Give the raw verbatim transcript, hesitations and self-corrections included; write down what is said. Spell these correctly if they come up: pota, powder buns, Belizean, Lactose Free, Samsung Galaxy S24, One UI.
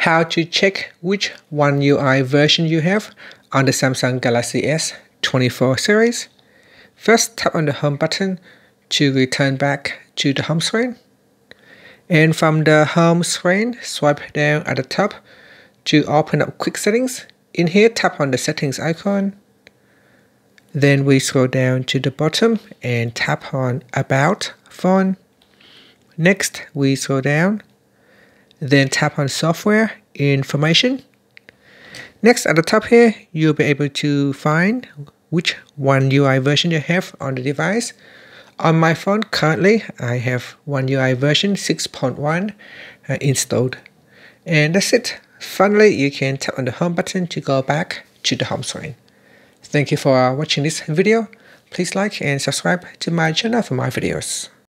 how to check which One U I version you have on the Samsung Galaxy S twenty-four series. First, tap on the Home button to return back to the Home screen. And from the Home screen, swipe down at the top to open up Quick Settings. In here, tap on the Settings icon. Then we scroll down to the bottom and tap on About Phone. Next, we scroll down, then tap on Software Information. Next, at the top here, you'll be able to find which One U I version you have on the device. On my phone, currently, I have One U I version six point one uh, installed. And that's it. Finally, you can tap on the Home button to go back to the Home screen. Thank you for watching this video. Please like and subscribe to my channel for more videos.